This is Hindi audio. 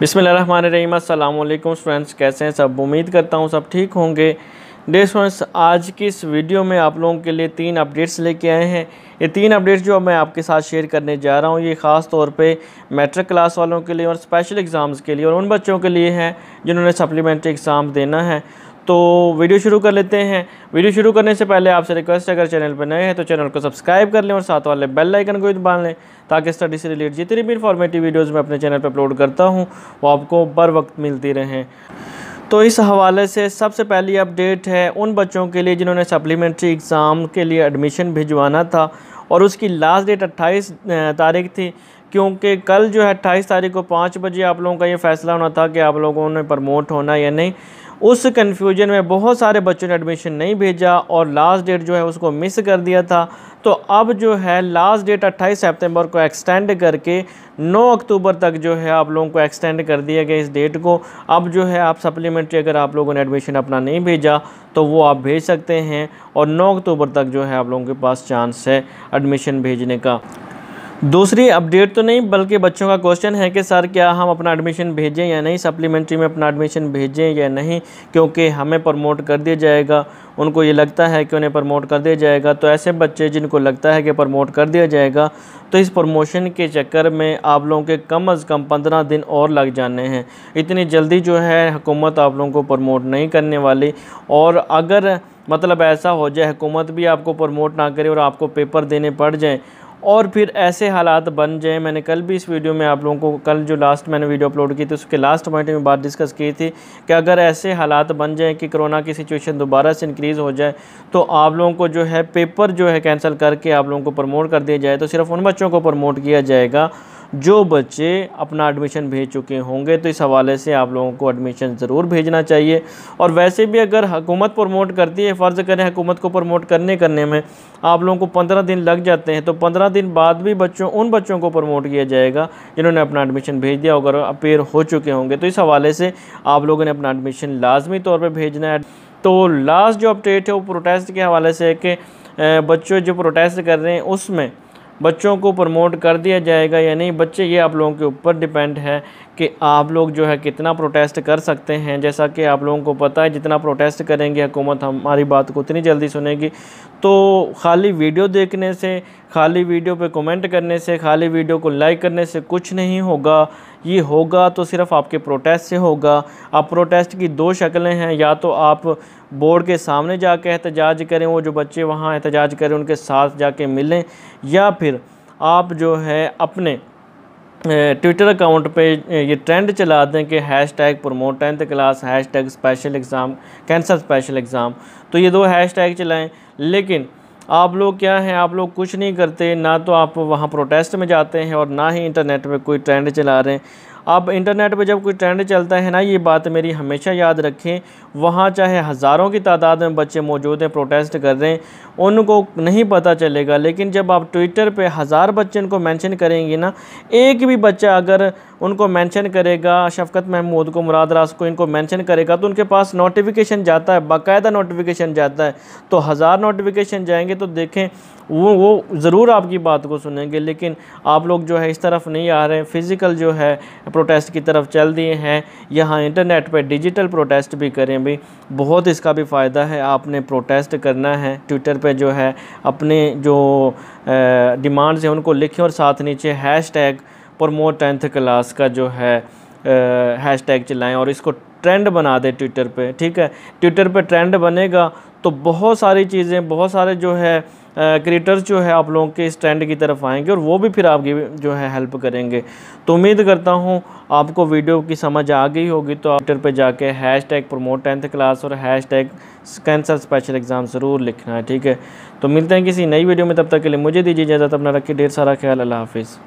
बिस्मिल्लाहिर्रहमानिर्रहीम। अस्सलाम वालेकुम फ्रेंड्स, कैसे हैं सब? उम्मीद करता हूं सब ठीक होंगे। डे फ्रेंड्स, आज की इस वीडियो में आप लोगों के लिए तीन अपडेट्स लेके आए हैं। ये तीन अपडेट्स जो मैं आपके साथ शेयर करने जा रहा हूं, ये ख़ास तौर पे मैट्रिक क्लास वालों के लिए और स्पेशल एग्ज़ाम्स के लिए और उन बच्चों के लिए हैं जिन्होंने सप्लीमेंट्री एग्ज़ाम देना है। तो वीडियो शुरू कर लेते हैं। वीडियो शुरू करने से पहले आपसे रिक्वेस्ट है, अगर चैनल पर नए हैं तो चैनल को सब्सक्राइब कर लें और साथ वाले बेल आइकन को दबा लें ताकि स्टडी से रिलेटेड जितनी भी इंफॉर्मेटिव वीडियोज़ मैं अपने चैनल पर अपलोड करता हूँ वो आपको बर वक्त मिलती रहें। तो इस हवाले से सबसे पहली अपडेट है उन बच्चों के लिए जिन्होंने सप्लीमेंट्री एग्ज़ाम के लिए एडमिशन भिजवाना था और उसकी लास्ट डेट 28 तारीख थी, क्योंकि कल जो है 28 तारीख को 5 बजे आप लोगों का ये फ़ैसला होना था कि आप लोगों ने प्रमोट होना या नहीं। उस कन्फ्यूजन में बहुत सारे बच्चों ने एडमिशन नहीं भेजा और लास्ट डेट जो है उसको मिस कर दिया था। तो अब जो है लास्ट डेट 28 सितंबर को एक्सटेंड करके 9 अक्टूबर तक जो है आप लोगों को एक्सटेंड कर दिया गया इस डेट को। अब जो है आप सप्लीमेंट्री अगर आप लोगों ने एडमिशन अपना नहीं भेजा तो वो आप भेज सकते हैं और 9 अक्टूबर तक जो है आप लोगों के पास चांस है एडमिशन भेजने का। दूसरी अपडेट तो नहीं बल्कि बच्चों का क्वेश्चन है कि सर क्या हम अपना एडमिशन भेजें या नहीं, सप्लीमेंट्री में अपना एडमिशन भेजें या नहीं, क्योंकि हमें प्रमोट कर दिया जाएगा। उनको ये लगता है कि उन्हें प्रमोट कर दिया जाएगा। तो ऐसे बच्चे जिनको लगता है कि प्रमोट कर दिया जाएगा, तो इस प्रमोशन के चक्कर में आप लोगों के कम अज़ कम 15 दिन और लग जाने हैं। इतनी जल्दी जो है हुकूमत आप लोगों को प्रमोट नहीं करने वाली। और अगर मतलब ऐसा हो जाए हुकूमत भी आपको प्रमोट ना करे और आपको पेपर देने पड़ जाए और फिर ऐसे हालात बन जाएँ। मैंने कल भी इस वीडियो में आप लोगों को, कल जो लास्ट मैंने वीडियो अपलोड की थी उसके लास्ट पॉइंट में बात डिस्कस की थी कि अगर ऐसे हालात बन जाएँ कि कोरोना की सिचुएशन दोबारा से इंक्रीज़ हो जाए तो आप लोगों को जो है पेपर जो है कैंसिल करके आप लोगों को प्रमोट कर दिया जाए। तो सिर्फ उन बच्चों को प्रमोट किया जाएगा जो बच्चे अपना एडमिशन भेज चुके होंगे। तो इस हवाले से आप लोगों को एडमिशन ज़रूर भेजना चाहिए। और वैसे भी अगर हुकूमत प्रमोट करती है, फ़र्ज़ करें हुकूमत को प्रमोट करने में आप लोगों को 15 दिन लग जाते हैं, तो 15 दिन बाद भी बच्चों उन बच्चों को प्रमोट किया जाएगा जिन्होंने अपना एडमिशन भेज दिया होगा, अपेयर हो चुके होंगे। तो इस हवाले से आप लोगों ने अपना एडमिशन लाजमी तौर पर भेजना है। तो लास्ट जो अपडेट है वो प्रोटेस्ट के हवाले से है कि बच्चों जो प्रोटेस्ट कर रहे हैं उसमें बच्चों को प्रमोट कर दिया जाएगा या नहीं। बच्चे ये आप लोगों के ऊपर डिपेंड है कि आप लोग जो है कितना प्रोटेस्ट कर सकते हैं। जैसा कि आप लोगों को पता है जितना प्रोटेस्ट करेंगे हुकूमत हमारी बात को उतनी जल्दी सुनेगी। तो खाली वीडियो देखने से, खाली वीडियो पे कमेंट करने से, खाली वीडियो को लाइक करने से कुछ नहीं होगा। ये होगा तो सिर्फ आपके प्रोटेस्ट से होगा। आप प्रोटेस्ट की 2 शक्लें हैं, या तो आप बोर्ड के सामने जाके एहतजाज करें, वो जो बच्चे वहाँ एहतजाज करें उनके साथ जाके मिलें, या फिर आप जो है अपने ट्विटर अकाउंट पे ये ट्रेंड चला दें कि hashtag promote 10th class, hashtag special exam, cancer special exam. तो ये 2 हैशटैग चलाएं। लेकिन आप लोग क्या हैं, आप लोग कुछ नहीं करते, ना तो आप वहाँ प्रोटेस्ट में जाते हैं और ना ही इंटरनेट पे कोई ट्रेंड चला रहे हैं। आप इंटरनेट पे जब कोई ट्रेंड चलता है ना, ये बात मेरी हमेशा याद रखें, वहाँ चाहे हज़ारों की तादाद में बच्चे मौजूद हैं प्रोटेस्ट कर रहे हैं, उनको नहीं पता चलेगा। लेकिन जब आप ट्विटर पे 1000 बच्चे उनको मेंशन करेंगे ना, एक भी बच्चा अगर उनको मेंशन करेगा, शफकत महमूद को, मुराद रास को, इनको मेंशन करेगा, तो उनके पास नोटिफिकेशन जाता है, बाकायदा नोटिफिकेशन जाता है। तो 1000 नोटिफिकेशन जाएंगे तो देखें वो ज़रूर आपकी बात को सुनेंगे। लेकिन आप लोग जो है इस तरफ नहीं आ रहे, फ़िज़िकल जो है प्रोटेस्ट की तरफ चल दिए हैं। यहाँ इंटरनेट पर डिजिटल प्रोटेस्ट भी करें भी बहुत, इसका भी फ़ायदा है। आपने प्रोटेस्ट करना है ट्विटर पे जो है अपने जो डिमांड्स हैं उनको लिखें और साथ नीचे हैशटैग प्रमोट 10th क्लास का जो है हैशटैग चलाएं और इसको ट्रेंड बना दें ट्विटर पे। ठीक है, ट्विटर पे ट्रेंड बनेगा तो बहुत सारी चीज़ें, बहुत सारे जो है क्रिएटर्स जो है आप लोगों के इस ट्रेंड की तरफ आएंगे और वो भी फिर आपकी जो है हेल्प करेंगे। तो उम्मीद करता हूँ आपको वीडियो की समझ आ गई होगी। तो आप ट्विटर पे जाके हैशटैग प्रमोट 10th क्लास और हैशटैग कैंसर स्पेशल एग्ज़ाम ज़रूर लिखना है। ठीक है, तो मिलते हैं किसी नई वीडियो में, तब तक के लिए मुझे दीजिए इजाज़त, अपना रखिए ढेर सारा ख्याल, अल्लाह हाफिज़।